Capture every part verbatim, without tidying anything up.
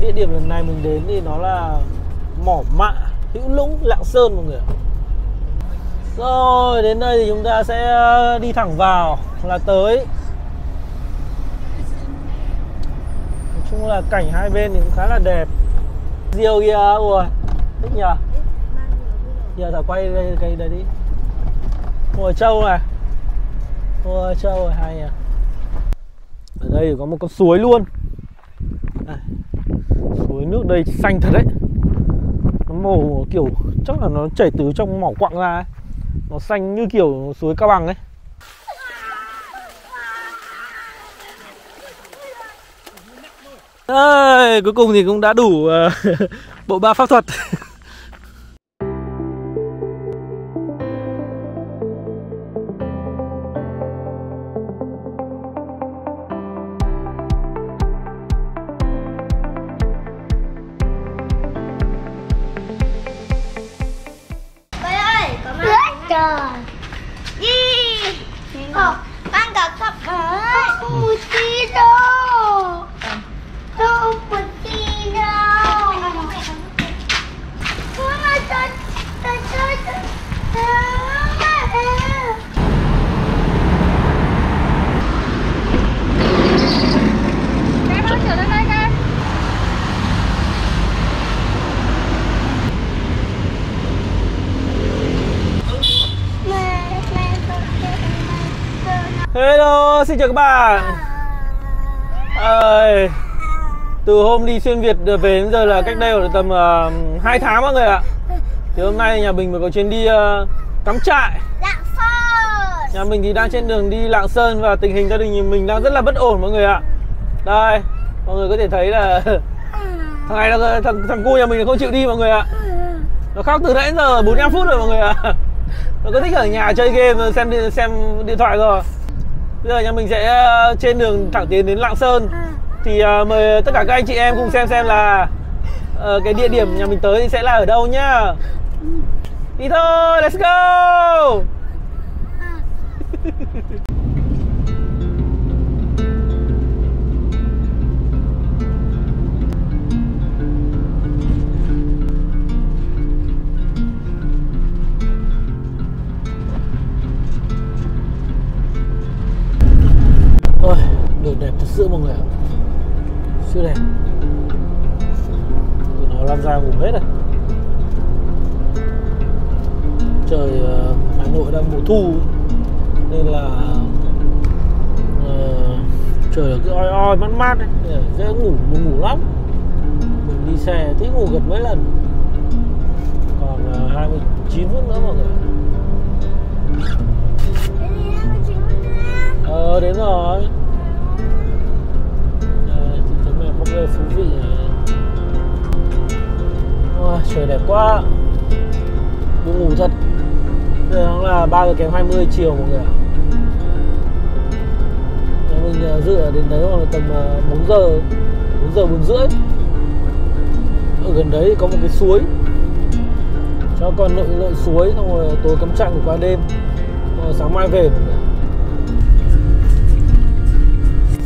Địa điểm lần này mình đến thì nó là Mỏ Mạ, Hữu Lũng, Lạng Sơn mọi người ạ. Rồi đến đây thì chúng ta sẽ đi thẳng vào là tới. Nói chung là cảnh hai bên thì cũng khá là đẹp. Diều kìa, ủa thích nhờ. Giờ thả quay đây, cái đấy đi. Ủa trâu này. Ủa trâu rồi, hay à. Ở đây có một con suối luôn. À, suối nước đây xanh thật đấy. Nó màu kiểu chắc là nó chảy từ trong mỏ quặng ra ấy. Nó xanh như kiểu suối Cao Bằng ấy. Ê, cuối cùng thì cũng đã đủ uh, bộ ba pháp thuật. Hello, xin chào các bạn. à, Từ hôm đi xuyên Việt về đến giờ là cách đây khoảng tầm uh, hai tháng mọi người ạ. Thì hôm nay nhà mình mới có chuyến đi uh, cắm trại Lạng Sơn. Nhà mình thì đang trên đường đi Lạng Sơn và tình hình gia đình mình đang rất là bất ổn mọi người ạ. Đây, mọi người có thể thấy là thằng này là, thằng, thằng cu nhà mình không chịu đi mọi người ạ. Nó khóc từ nãy giờ bốn mươi lăm phút rồi mọi người ạ. Nó cứ thích ở nhà chơi game, xem, xem điện thoại rồi. Bây giờ nhà mình sẽ trên đường thẳng tiến đến Lạng Sơn. Thì uh, mời tất cả các anh chị em cùng xem xem là uh, cái địa điểm nhà mình tới thì sẽ là ở đâu nhá. Đi thôi, let's go. Ôi, đường đẹp thật sự mọi người ạ. Siêu đẹp. Tụi nó lan ra ngủ hết rồi. Trời uh, Hà Nội đang mùa thu nên là uh, trời là cứ oi oi mát mát ấy, dễ ngủ, buồn ngủ lắm. Mình đi xe thích ngủ gật mấy lần. Còn uh, hai mươi chín phút nữa mọi người. Ờ đến rồi. Đây, thị trấn này bốc lên thú vị này. Wow, trời đẹp quá. Buồn ngủ thật. Bây giờ là ba giờ kém hai mươi chiều mọi người ạ. Mình dự ở đến đấy khoảng tầm bốn giờ, bốn giờ bốn rưỡi. Ở gần đấy thì có một cái suối. Cho con lội lội suối xong rồi tối cắm trại ngủ qua đêm. Rồi sáng mai về mọi người.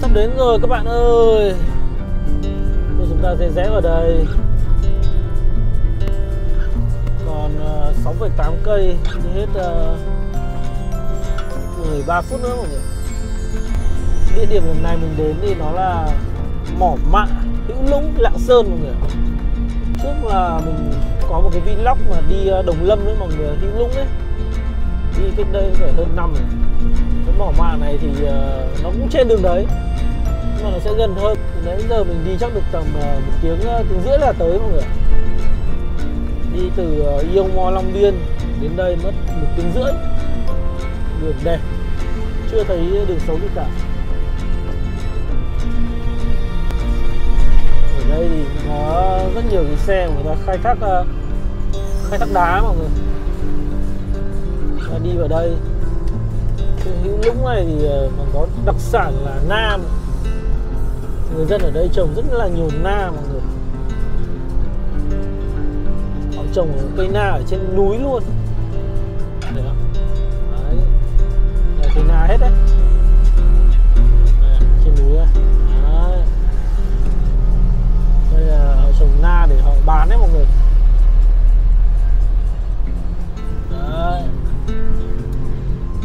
Sắp đến rồi các bạn ơi. Rồi chúng ta sẽ rẽ vào đây. Còn uh, sáu phẩy tám cây đi hết uh, mười ba phút nữa mọi người. Địa điểm lần này mình đến thì nó là Mỏ Mạ, Hữu Lũng, Lạng Sơn mọi người. Trước là mình có một cái vlog mà đi Đồng Lâm với mọi người, Hữu Lũng ấy. Đi cách đây phải hơn năm rồi. Cái Mỏ Mạ này thì uh, nó cũng trên đường đấy nhưng mà nó sẽ gần hơn. Đến giờ mình đi chắc được tầm uh, một tiếng uh, tiếng rưỡi là tới mọi người. Đi từ uh, Yêu Mo Long Biên đến đây mất một tiếng rưỡi. Đường đẹp, chưa thấy đường xấu gì cả. Ở đây thì có rất nhiều cái xe mà người ta khai thác uh, khai thác đá mọi người. Và đi vào đây Hữu Lũng này thì còn có đặc sản là nam. Người dân ở đây trồng rất là nhiều na mọi người. Họ trồng cây na ở trên núi luôn. Đấy, đấy cây na hết đấy. Đấy trên núi đây. Đây là bán đấy mọi người. Đấy,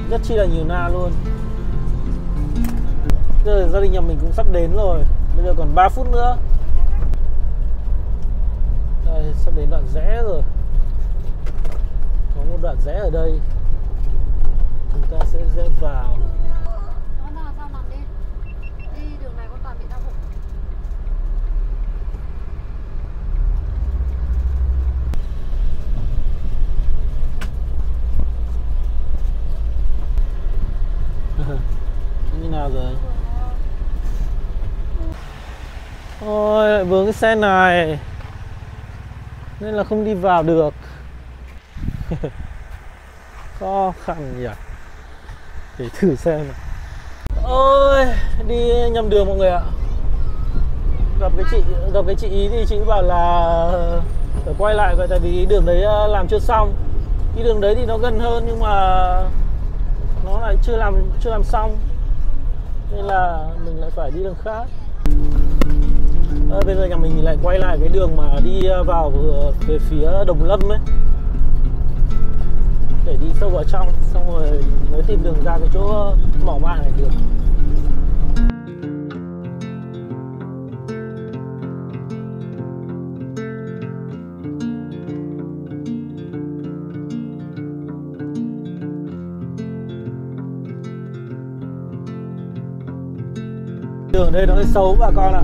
rất chi là nhiều na luôn. Giờ gia đình nhà mình cũng sắp đến rồi. Bây giờ còn ba phút nữa. Đây, sắp đến đoạn rẽ rồi. Có một đoạn rẽ ở đây, chúng ta sẽ rẽ vào. Như nào rồi? Ôi, lại vướng cái xe này nên là không đi vào được. Khó khăn nhỉ. Để thử xem nào. Ôi, đi nhầm đường mọi người ạ. Gặp cái chị gặp cái chị ý thì chị bảo là phải quay lại vậy, tại vì đường đấy làm chưa xong. Đi đường đấy thì nó gần hơn nhưng mà nó lại chưa làm chưa làm xong nên là mình lại phải đi đường khác. À, bây giờ nhà mình lại quay lại cái đường mà đi vào về phía Đồng Lâm ấy, để đi sâu vào trong xong rồi mới tìm đường ra cái chỗ Mỏ Mạ này được. Đường đây nó hơi xấu bà con ạ,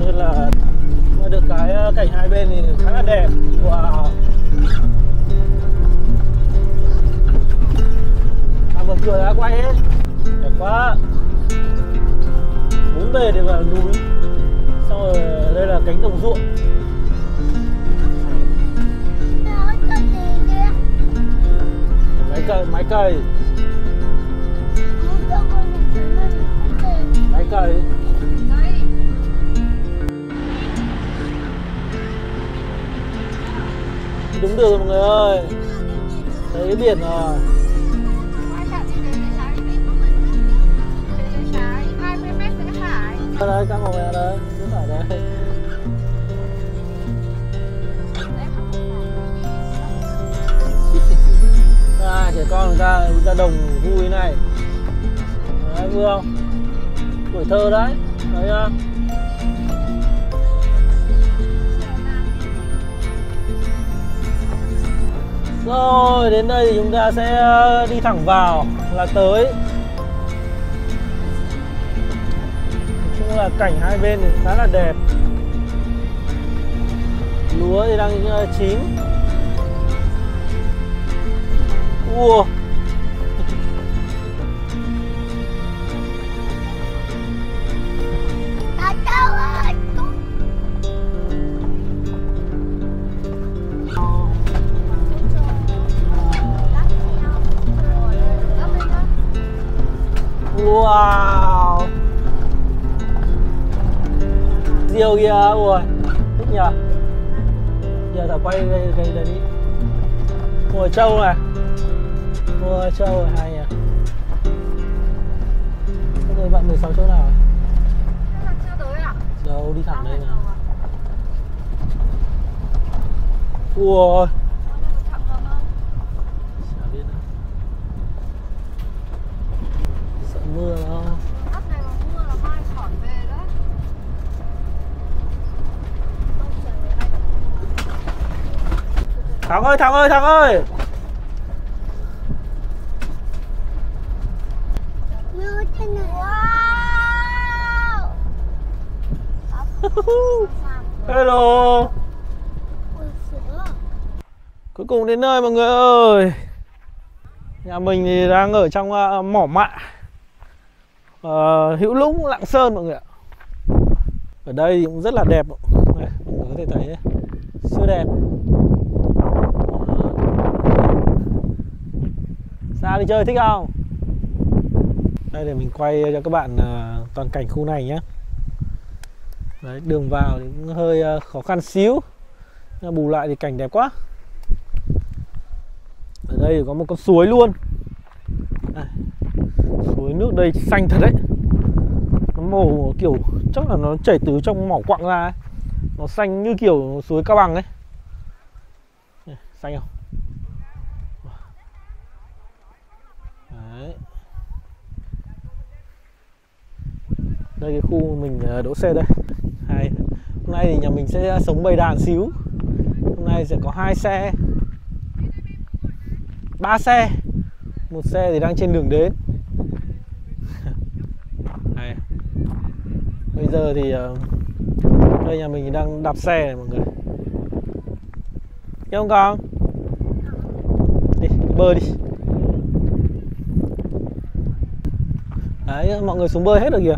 nên là được cái cảnh hai bên thì khá là đẹp. Wow, à, vừa cười đã quay hết, đẹp quá. Muốn về thì vào núi, xong rồi đây là cánh đồng ruộng. Máy cày, máy cày. Cày. Đúng đường rồi mọi người ơi. Thấy cái biển à. Ở đây các mọi người đây, đúng ở đây. À, trẻ con người ta ra đồng vui này. Đấy, vui không? Tuổi thơ đấy, đấy à. Rồi đến đây thì chúng ta sẽ đi thẳng vào là tới. Nói chung là cảnh hai bên thì khá là đẹp. Lúa thì đang chín. Wow. Wow, diều kìa, ui, thích nhờ. Giờ tao quay đây, đây, đây đi. Mùa trâu này, mùa trâu này hay nhỉ. Các người bạn mười sáu chỗ nào? Chắc là chưa tới ạ. Đâu, đi thẳng đây nào. Ui. Mưa đó. Đất này mà mưa là mai khỏi về đấy. Thắng ơi, Thắng ơi, Thắng ơi. Mưa trên này. Wow. Hello. Cuối cùng đến nơi mọi người ơi. Nhà mình thì đang ở trong uh, Mỏ Mạ, Uh, Hữu Lũng, Lạng Sơn mọi người ạ. Ở đây cũng rất là đẹp. Đây, mọi người có thể thấy siêu đẹp. Sao đi chơi thích không? Đây để mình quay cho các bạn uh, toàn cảnh khu này nhé. Đấy, đường vào thì cũng hơi uh, khó khăn xíu. Nhưng bù lại thì cảnh đẹp quá. Ở đây có một con suối luôn. Đây, suối nước đây xanh thật đấy. Nó màu kiểu chắc là nó chảy từ trong mỏ quặng ra ấy. Nó xanh như kiểu suối Cao Bằng ấy. Xanh không? Đấy. Đây cái khu mình đỗ xe đây. Hay. Hôm nay thì nhà mình sẽ sống bầy đàn xíu. Hôm nay sẽ có hai xe, ba xe, một xe thì đang trên đường đến. Hay. Bây giờ thì đây nhà mình đang đạp xe này mọi người. Nghe không con? Đi, đi bơi đi. Đấy, mọi người xuống bơi hết rồi kìa.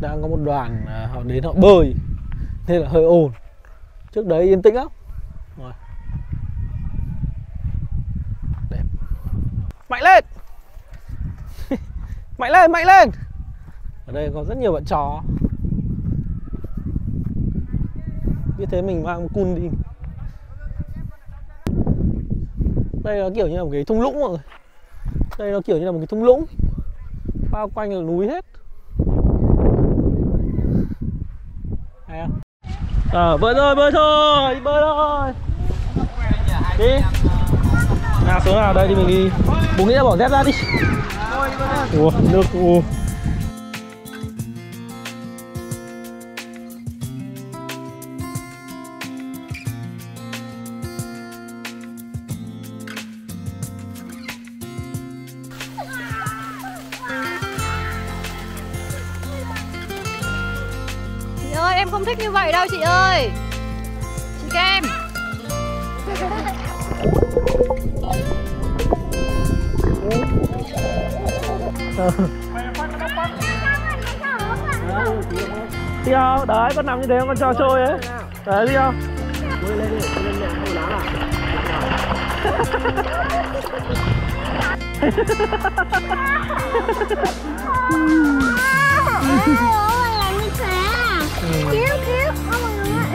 Đang có một đoàn họ đến họ bơi nên là hơi ồn. Trước đấy yên tĩnh lắm. Rồi. Đẹp. Mạnh lên. Mạnh lên, mạnh lên. Ở đây có rất nhiều bạn chó. Như thế mình mang cun đi. Đây nó kiểu như là một cái thung lũng mọi người. Đây nó kiểu như là một cái thung lũng bao quanh là núi hết. Hay không? À, bơi thôi, bơi thôi, đi bơi thôi. Đi. Nào xuống nào, đây thì mình đi. Bố nghĩ là bỏ dép ra đi. Ủa, nước u. Em không thích như vậy đâu chị ơi. Chị Kem. Đi không? Đấy, con nằm như thế con trò chơi ấy. Đấy, đi không? Cứu, cứu, không mọi người ơi.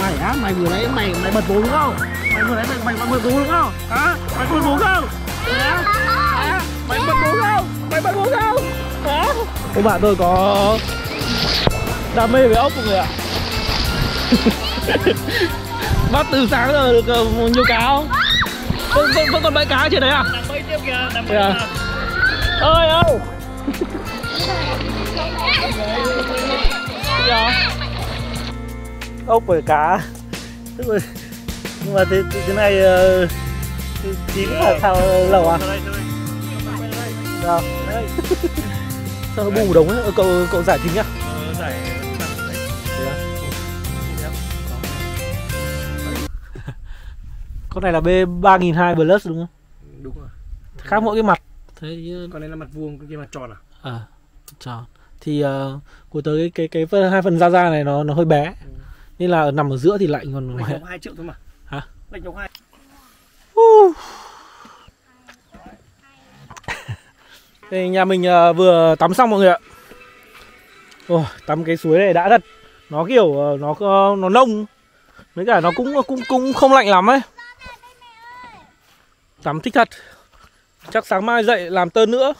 Mày á, mày vừa nãy mày mày bật bố đúng không? Mày vừa nãy mày mày bật bố đúng không? Hả? Mày bật bố không? Hả? Hả? Mày bật bố không? Mày bật bố không? Hả? Các bạn tôi có đam mê với ốc mọi người ạ. Bắt từ sáng giờ được nhiều cá không? Vẫn vẫn còn bãi cá trên đấy à? Đang bơi tiếp kìa, đang bơi. Ơi ơi. Ốc với cá tức là, nhưng mà thế, thế này chín phải sao lẩu à? Đâu? Sao bù đống ấy? Cậu cậu giải chính nhá. Giải. Con này là B ba nghìn hai trăm Plus đúng không? Đúng rồi. Khác mỗi cái mặt. Thế con này là mặt vuông, cái kia mặt tròn à? À, tròn. Thì uh, của tới cái cái, cái hai phần da da này nó nó hơi bé. Ừ. Nên là nằm ở giữa thì lạnh còn lạnh hai triệu thôi mà. Hả? Lạnh đồng hai. Uh. Thì nhà mình uh, vừa tắm xong mọi người ạ. Oh, tắm cái suối này đã thật. Nó kiểu uh, nó uh, nó nông. Với cả nó cũng cũng cũng không lạnh lắm ấy. Tắm thích thật. Chắc sáng mai dậy làm tơn nữa.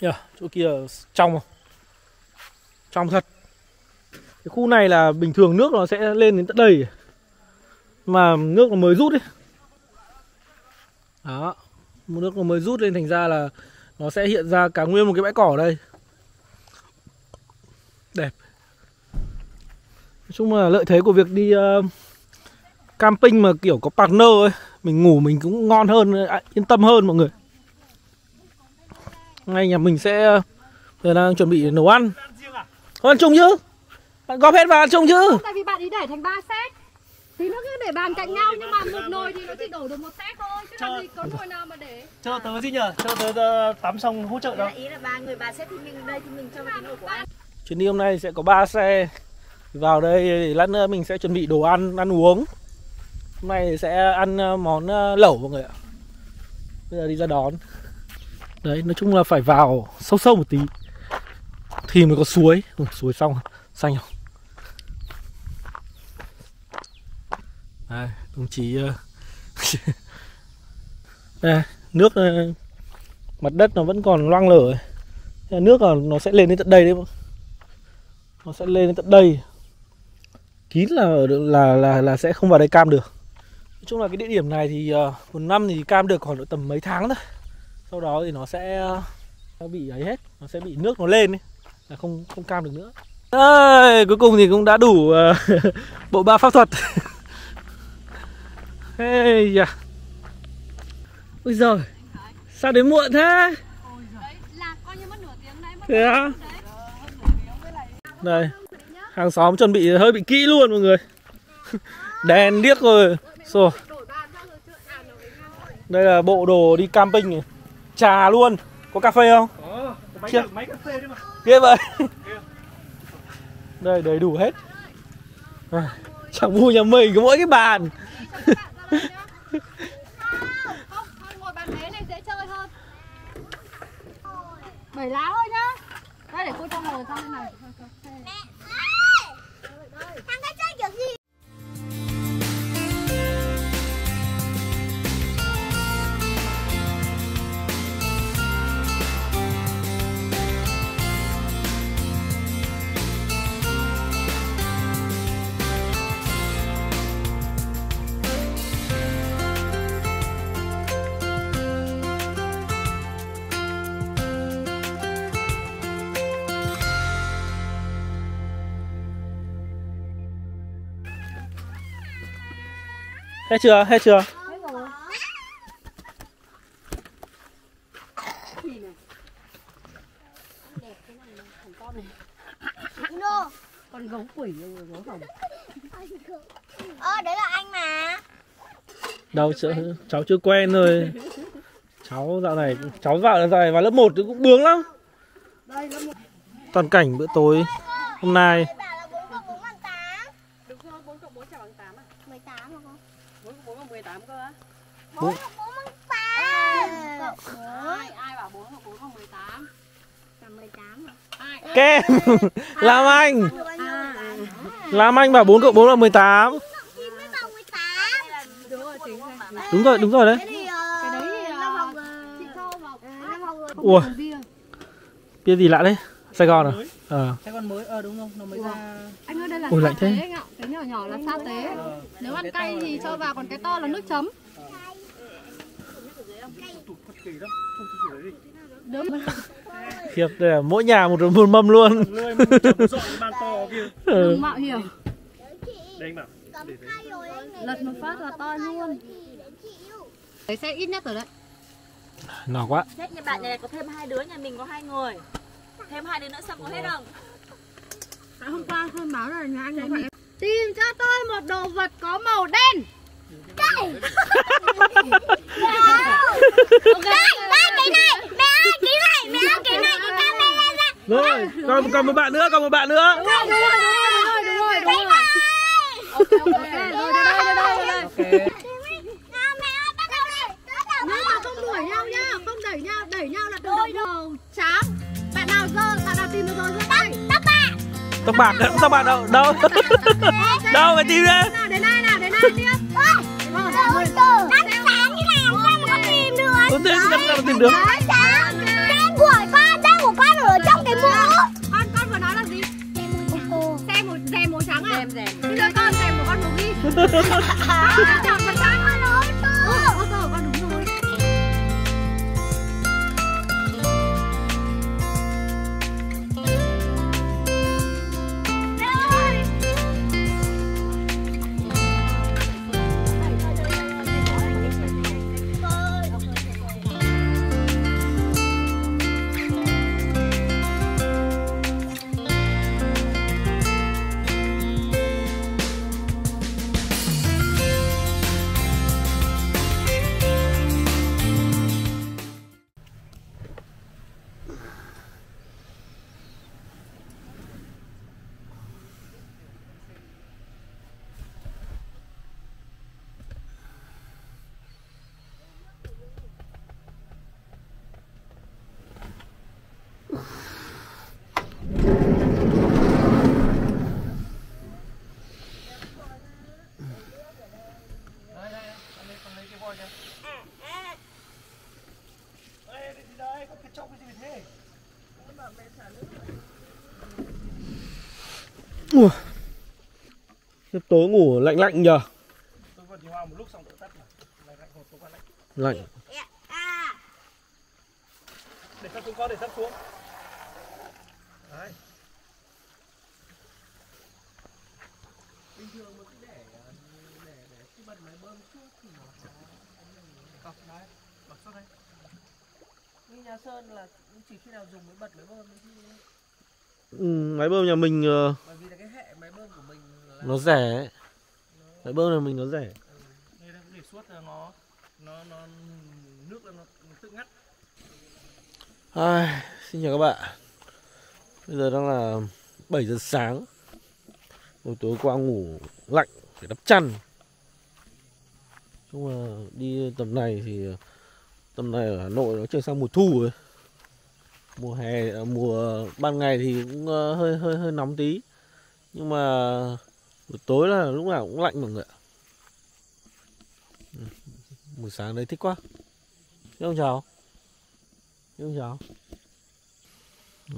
Yeah, chỗ kia trong trong thật. Cái khu này là bình thường nước nó sẽ lên đến tận đây mà nước nó mới rút đi. Đó, nước nó mới rút lên thành ra là nó sẽ hiện ra cả nguyên một cái bãi cỏ ở đây. Đẹp. Nói chung là lợi thế của việc đi uh, camping mà kiểu có partner ấy, mình ngủ mình cũng ngon hơn, yên tâm hơn mọi người. Ngay nhà mình sẽ giờ đang chuẩn bị nấu ăn. Không ăn chung chứ? Bạn góp hết vào ăn chung chứ? Tại vì bạn ý để thành ba set. Thì nó cứ để bàn cạnh nhau nhưng mà một nồi thì nó chỉ đổ được một set thôi. Chứ làm gì có nồi nào mà để. Chờ tớ gì nhờ? Chờ tớ tắm xong hỗ trợ đâu. Ý là ba người ba set thì mình đây thì mình cho cái nồi của anh. Chuyến đi hôm nay sẽ có ba xe. Vào đây thì lát nữa mình sẽ chuẩn bị đồ ăn, ăn uống. Hôm nay thì sẽ ăn món lẩu mọi người ạ. Bây giờ đi ra đón. Đấy, nói chung là phải vào sâu sâu một tí thì mới có suối. Ừ, suối xong xanh không? Đấy, đồng chí đây, nước mặt đất nó vẫn còn loang lổ. Nước là nó sẽ lên đến tận đây đấy, nó sẽ lên đến tận đây, kín là là là là sẽ không vào đây cam được. Nói chung là cái địa điểm này thì uh, một năm thì cam được khoảng độ tầm mấy tháng thôi, sau đó thì nó sẽ uh, bị ấy hết, nó sẽ bị nước nó lên ấy, là không không cam được nữa. À, cuối cùng thì cũng đã đủ uh, bộ ba pháp thuật. Hey, yeah. Ôi giời, sao đến muộn thế? Thế á? Đây, hàng xóm chuẩn bị hơi bị kỹ luôn mọi người. Đèn điếc rồi. Rồi. Đây là bộ đồ đi camping này. Trà luôn. Có cà phê không? Có, máy cà phê đấy mà. Ghê vậy. Đây, đầy đủ hết. Chẳng vui nhà mình, có mỗi cái bàn. Bảy lá thôi nhá. Đây để cô cho ngồi sang bên này. Mẹ ơi, thằng cái chơi kiểu gì? Hết chưa? Hết chưa? Hết rồi. Đẹp cái này, thằng con này. Nô. Con gấu quỷ rồi, gấu hồng. Ơ, đấy là anh mà. Đâu chưa, cháu chưa quen rồi. Cháu dạo này, cháu dạo này vào lớp một cũng bướng lắm. Toàn cảnh bữa tối hôm nay. bốn cộng bốn bằng tám. Ai bảo bốn cộng bốn bằng mười tám? Bằng mười tám. Kem. Làm anh. Làm anh bảo bốn cộng bốn bằng mười tám. Đúng rồi, đúng rồi đấy. Ủa. Bia gì lạ đấy? Sài Gòn à? Ờ. Sài Gòn mới, ờ đúng không? Nó mới ra. Anh ơi đây là sa tế anh ạ. Cái nhỏ nhỏ là sa tế. Nếu ăn cay thì cho vào, còn cái to là nước chấm. Thiệt đây là mỗi nhà một một mâm luôn. Đừng mạo hiểm. Lật một phát là to luôn. Đấy sẽ ít nhất rồi đấy. Nó quá. Hết nhà bạn này có thêm hai đứa, nhà mình có hai người. Thêm hai đứa nữa xong có hết không? Hôm qua không báo là nhà anh có phải. Tìm cho tôi một đồ vật có màu đen. Đây. Đây, đây cái này, mẹ ơi cái này, mẹ ơi cái này, cái camera ra. Rồi, còn còn một bạn nữa, còn một bạn nữa. Đúng rồi, đúng rồi, đúng rồi, đúng rồi. Ok, ok, rồi đây, đây, đây. Ok. Nào mẹ ơi, bắt đầu đi. Nhưng mà không đuổi nhau nhá, không đẩy nhau, đẩy nhau là tự động màu trắng. Bạn nào giơ, bạn nào tìm được rồi giơ tay. Tóc bạc. Tóc bạc đâu, tóc bạc đâu, đâu. Đâu mà tìm ra. Nào đến đây nào, đến đây tiếp. Từ sáng thế nào con mà có tìm được. Có tìm sao tìm được. Tên của con, tên của con ở trong cái mũ. Con con vừa nói là gì? Xem một dè màu trắng à? Bây giờ con dè một con màu ghi. Chọn con trắng con nói từ. Ô tô con đúng rồi. Ủa. Tối ngủ lạnh lạnh nhờ. Tôi còn nhiều một lúc xong tắt mà. Lạnh lạnh hột quá lạnh. Lạnh. Để sắp xuống con, để sắp xuống. Đấy. Bình thường mà cứ để để để cái bật máy bơm trước thì nó sẽ cọc đấy, bật suốt đấy. Nhưng nhà Sơn là chỉ khi nào dùng mới bật máy bơm chứ. Ừ, máy bơm nhà mình uh, bởi vì là cái hệ máy bơm của mình là nó rẻ. Nó... Máy bơm nhà mình nó rẻ. Ừ. Đây cũng để suốt là nó nó nó nước là nó, nó tự ngắt. À, xin chào các bạn. Bây giờ đang là bảy giờ sáng. Buổi tối qua ngủ lạnh phải đắp chăn. Chung là đi tầm này thì tầm này ở Hà Nội nó chuyển sang mùa thu rồi. Mùa hè, mùa ban ngày thì cũng hơi hơi hơi nóng tí. Nhưng mà buổi tối là lúc nào cũng lạnh mọi người ạ. Buổi sáng đấy thích quá. Thế không chào?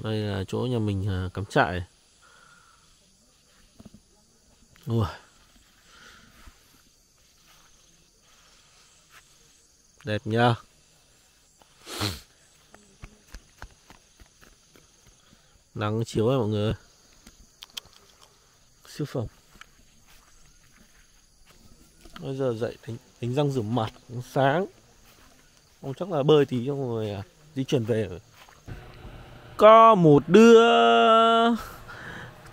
Đây là chỗ nhà mình cắm trại. Ui. Đẹp nha. Nắng chiếu ấy mọi người. Siêu phẩm. Bây giờ dậy đánh, đánh răng rửa mặt sáng. Ông chắc là bơi tí cho mọi người à. Di chuyển về. Có một đứa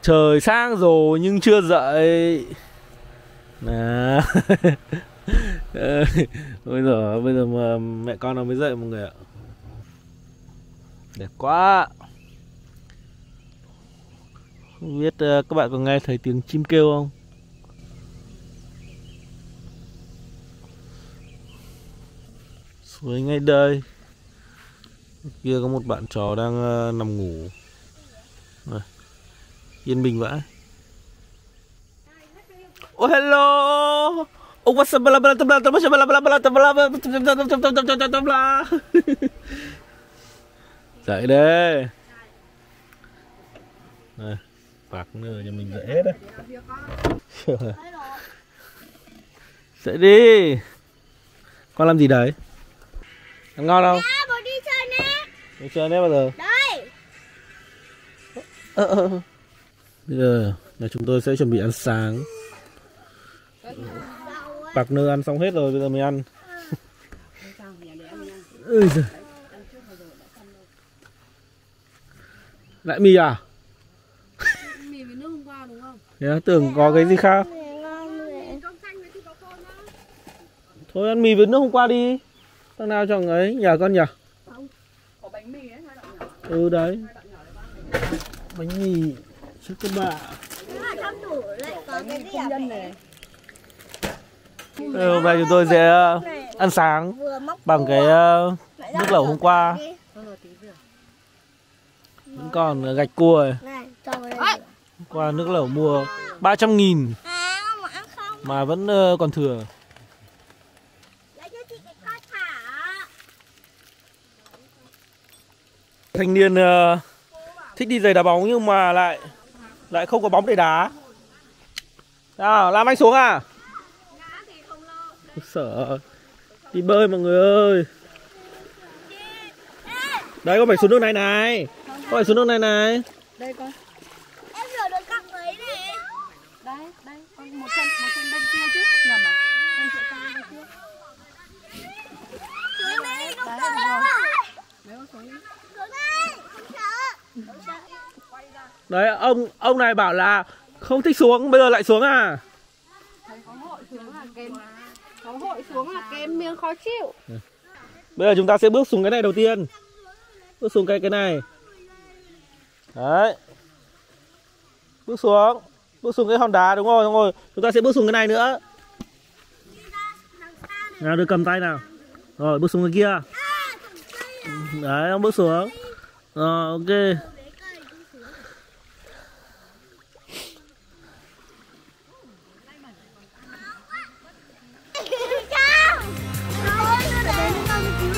trời sáng rồi nhưng chưa dậy. Nà. Bây giờ bây giờ mà mẹ con nó mới dậy mọi người ạ. Đẹp quá. Không biết các bạn có nghe thấy tiếng chim kêu không? Suối ngay đây. Kia có một bạn chó đang uh, nằm ngủ à, yên bình vãi. Oh hello. Oh what's up bla bla bla bla bla bla bla bla. Dậy đây. Này, bạc nữa cho mình dậy hết đấy. Dậy đi. Con làm gì đấy? Ăn ngon không? Đi chơi nét bao giờ? Đây. Ờ, ờ. Bây giờ là chúng tôi sẽ chuẩn bị ăn sáng. Partner ăn xong hết rồi, bây giờ mình ăn. Ừ. Lại mì à? Mì với nước hôm qua đúng không? Thế tưởng có cái gì khác. Thôi ăn mì với nước hôm qua đi. Thằng nào cho ấy nhờ con nhỉ? Ừ đấy. Bánh mì cho các bạn. Ừ, hôm nay chúng tôi sẽ ăn sáng bằng cái nước lẩu hôm qua. Vẫn còn gạch cua rồi. Hôm qua nước lẩu mua ba trăm nghìn mà vẫn còn thừa. Thanh niên uh, thích đi giày đá bóng nhưng mà lại lại không có bóng để đá. À, làm anh xuống à? Sợ. Đi bơi mọi người ơi. Đấy con phải xuống nước này này. Con phải xuống nước này này. Đây con. Em rửa được cặp đấy này. Đấy, đây, con một chân một chân bên kia chứ, nhầm à? Bên chỗ ta bên kia. Xuống đây con rồi. Nếu xuống đi. Đấy ông ông này bảo là không thích xuống, bây giờ lại xuống à? Có hội xuống là kém, có hội xuống là kém miếng khó chịu. Bây giờ chúng ta sẽ bước xuống cái này đầu tiên, bước xuống cái cái này. Đấy, bước xuống, bước xuống cái hòn đá đúng rồi, đúng rồi. Chúng ta sẽ bước xuống cái này nữa. Nào đưa cầm tay nào, rồi bước xuống cái kia. Đấy ông bước xuống. Rồi ok. Hãy subscribe cho kênh Ghiền Mì Gõ để không bỏ lỡ những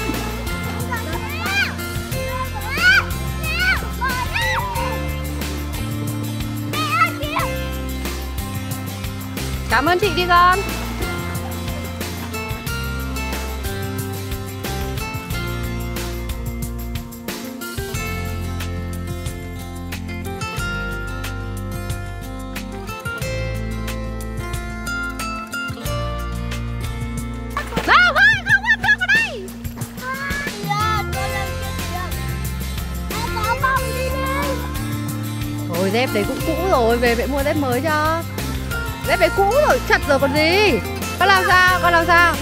video hấp dẫn. Cảm ơn chị đi con. Dép đấy cũng cũ rồi, về mẹ mua dép mới cho. Dép đấy cũ rồi, chặt rồi còn gì. Con làm sao, con làm sao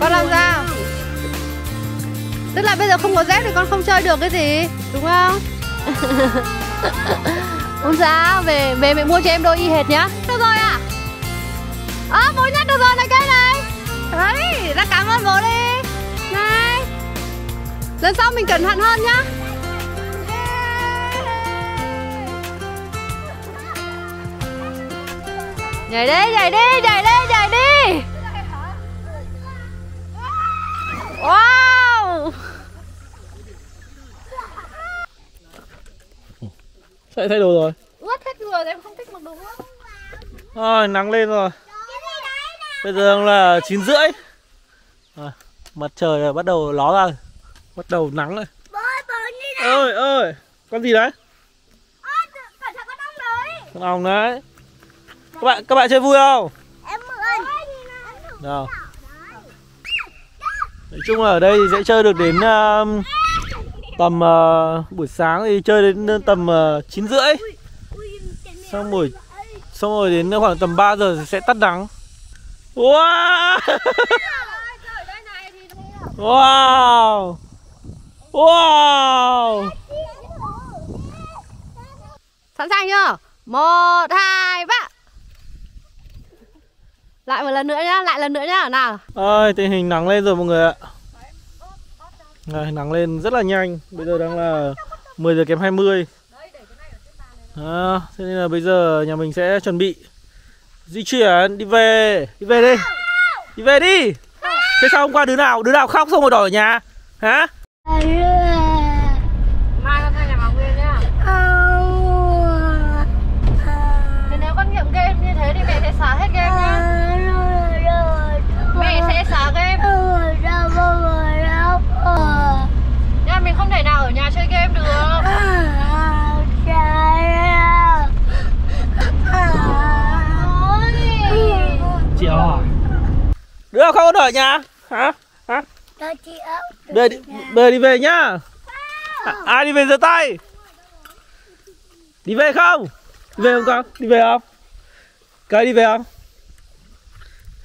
Con làm sao tức là bây giờ không có dép thì con không chơi được cái gì, đúng không? Không sao, về về mẹ mua cho em đôi y hệt nhá. Được rồi à? Ơ, bố nhắc được rồi này, cây này. Đấy, ra cảm ơn bố đi. Này, lần sau mình cẩn thận hơn nhá. Nhảy đi, nhảy đi, nhảy đi, nhảy đi. Wow. Chạy thay đồ rồi. Ướt hết người rồi, em không thích mặc đồ ướt. Thôi, nắng lên rồi. Bây giờ là chín rưỡi. À, mặt trời là bắt đầu ló ra rồi. Bắt đầu nắng rồi. Ôi, ôi, con gì đấy? Cẩn thận con ong đấy. Con ong đấy. Các bạn, các bạn chơi vui không? Em mượn. Nào. Nói chung là ở đây thì sẽ chơi được đến uh, tầm uh, buổi sáng thì chơi đến tầm chín rưỡi. Xong buổi xong rồi đến khoảng tầm ba giờ thì sẽ tắt nắng. Wow. Wow. Wow. Sẵn sàng chưa? một hai ba. Lại một lần nữa nhá, lại lần nữa nhá, nào. Ôi, tình hình nắng lên rồi mọi người ạ. Đấy, nắng lên rất là nhanh. Bây giờ đang là mười giờ kém hai mươi. À, thế nên là bây giờ nhà mình sẽ chuẩn bị di chuyển, đi về. Đi về đi. Đi về đi. Thế sao hôm qua đứa nào, đứa nào khóc xong rồi đòi ở nhà? Hả? Mai con sang nhà Bảo Nguyên nhá. Thế nếu con nghiệm game như thế thì mẹ sẽ xóa hết game nhá. Mẹ sẽ xóa game. Nhưng mình không thể nào ở nhà chơi game được. Chị hỏi đứa nào không ở nhà? Hả? Hả? Bây giờ đi về nhá. À, ai đi về giơ tay. Đi về không? Đi về không con? Đi về không? Cái đi về không?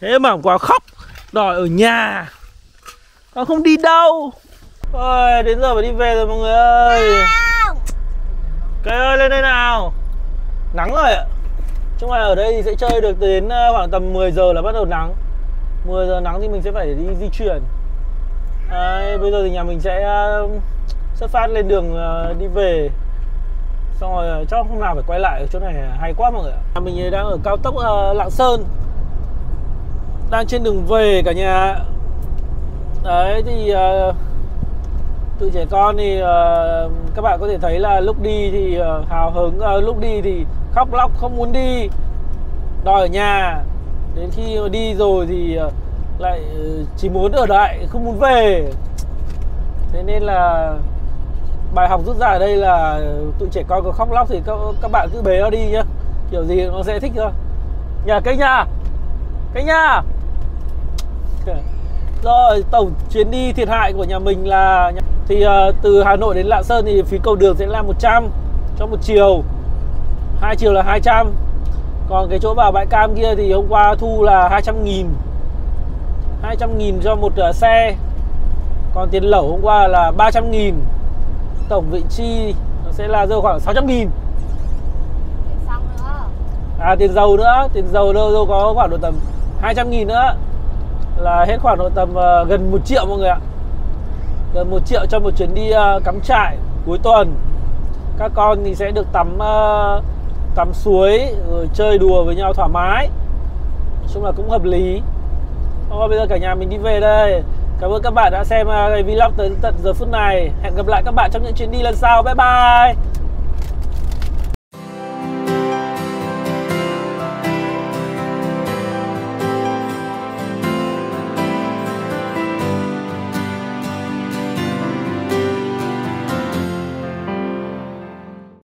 Thế mà hôm qua khóc đòi ở nhà, con không đi đâu. Ôi, đến giờ phải đi về rồi mọi người ơi. Cây ơi, lên đây nào. Nắng rồi ạ. Trong này ở đây thì sẽ chơi được đến khoảng tầm mười giờ là bắt đầu nắng. Mười giờ nắng thì mình sẽ phải đi di chuyển. Đấy, bây giờ thì nhà mình sẽ xuất phát lên đường đi về. Xong rồi chắc hôm nào phải quay lại ở chỗ này, hay quá mọi người ạ. Nhà mình đang ở cao tốc Lạng Sơn, đang trên đường về cả nhà. Đấy thì uh, tụi trẻ con thì uh, các bạn có thể thấy là lúc đi thì uh, hào hứng, uh, lúc đi thì khóc lóc không muốn đi, đòi ở nhà. Đến khi đi rồi thì uh, lại uh, chỉ muốn ở lại, không muốn về. Thế nên là bài học rút ra ở đây là tụi trẻ con có khóc lóc thì các, các bạn cứ bế nó đi nhá. Kiểu gì nó sẽ thích thôi. Nhà cái nhà cái nhà. Rồi, tổng chuyến đi thiệt hại của nhà mình là thì uh, từ Hà Nội đến Lạng Sơn thì phí cầu đường sẽ là một trăm trong một chiều, hai chiều là hai trăm. Còn cái chỗ vào bãi cam kia thì hôm qua thu là hai trăm nghìn, hai trăm nghìn cho một uh, xe. Còn tiền lẩu hôm qua là ba trăm nghìn. Tổng vị chi nó sẽ là rơi khoảng sáu trăm nghìn. À, tiền dầu nữa, tiền dầu đâu, đâu có khoảng độ tầm hai trăm nghìn nữa. Là hết khoảng độ tầm uh, gần một triệu mọi người ạ. Gần một triệu cho một chuyến đi uh, cắm trại cuối tuần. Các con thì sẽ được tắm uh, tắm suối, rồi chơi đùa với nhau thoải mái. Nói chung là cũng hợp lý. Thôi bây giờ cả nhà mình đi về đây. Cảm ơn các bạn đã xem uh, cái vlog tới tận giờ phút này. Hẹn gặp lại các bạn trong những chuyến đi lần sau. Bye bye.